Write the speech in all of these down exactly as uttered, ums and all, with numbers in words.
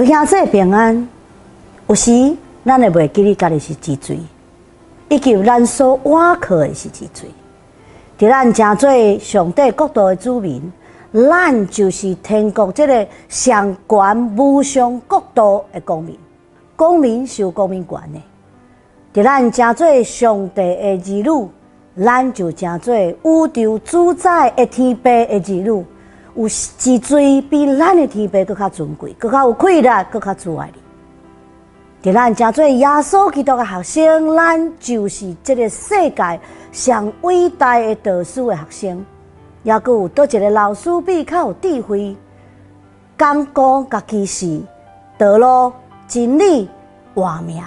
弟兄姊平安。有时咱会袂记哩，家己是几罪，以及咱所挖苦的是几罪。伫咱真做上帝国度的子民，咱就是天国这个上悬无上国度的公民。公民是有公民权的。伫咱真做上帝的儿女，咱就真做宇宙主宰的天父的儿女。有一罪比咱的天父更加尊贵，更加有气力，更加慈爱哩。伫咱真做耶稣基督的学生，咱就是这个世界上伟大的导师的学生。也佫有倒一个老师比较有智慧，讲讲家己是道路、真理、活命。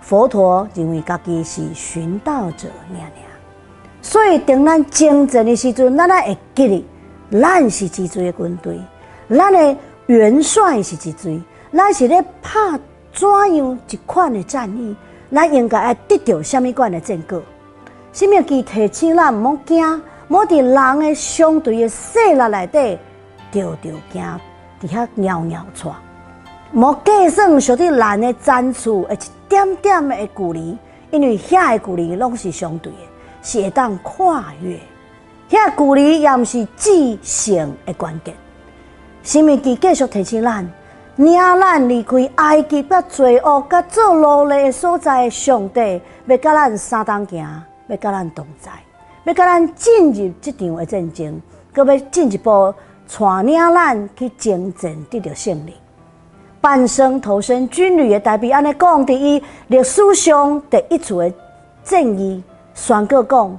佛陀认为家己是寻道者，尔尔。所以当咱征战的时阵，咱咱会记哩。咱是之最的军队，咱的元帅是之最，咱是咧拍怎样一款的战役，咱应该爱得到什么款的成果。生命记提醒咱毋好惊，毋好伫人的相对的势力内底着着惊，伫遐鸟鸟窜，毋好计算属于咱的战术，一点点的距离，因为遐的距离拢是相对的，是会当跨越。遐距离也毋是致胜的关键。申命记继续提醒咱，领咱离开埃及甲罪恶甲做奴隶的所在，上帝要甲咱相同行，要甲咱同在，要甲咱进入这场的战争，阁要进一步带领咱去征战，得到胜利。半生投身军旅的代表安尼讲，伫伊历史上第一次的战役，宣告讲。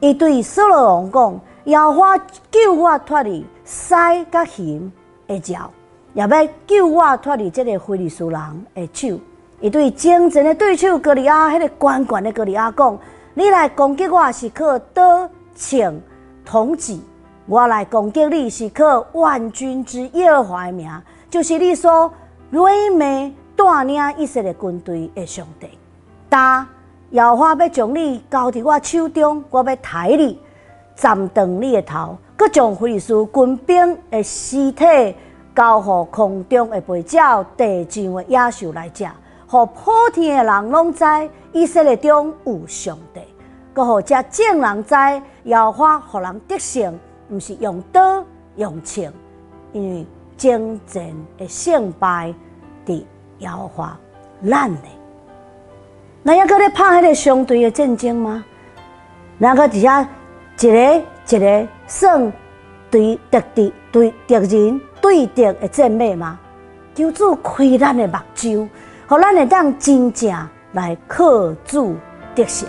伊对所罗王讲：“要我救我脱离狮甲熊的爪，也要救我脱离这个非利士人的手。”伊对征战的对手哥利亚，迄、那个悬悬的哥利亚讲：“你来攻击我是靠刀枪铜戟，我来攻击你是靠万军之耶和华的名，就是你所软弱带领以色列军队的上帝。”答。耶和华要将你交伫我手中，我要抬你，斩断你的头，佮将非利士军兵的尸体交予空中的飞鸟、地上的野兽来食，予普天的人拢知以色列中有上帝，佮予遮众人知耶和华予人得胜，毋是用刀用枪，因为征战的胜败伫耶和华咱的。咱还搁咧拍迄个相对的战争吗？咱搁伫遐一个一个算对敌敌对敌人对敌的战马吗？求主开咱的目睭，互咱会当真正来靠主得胜。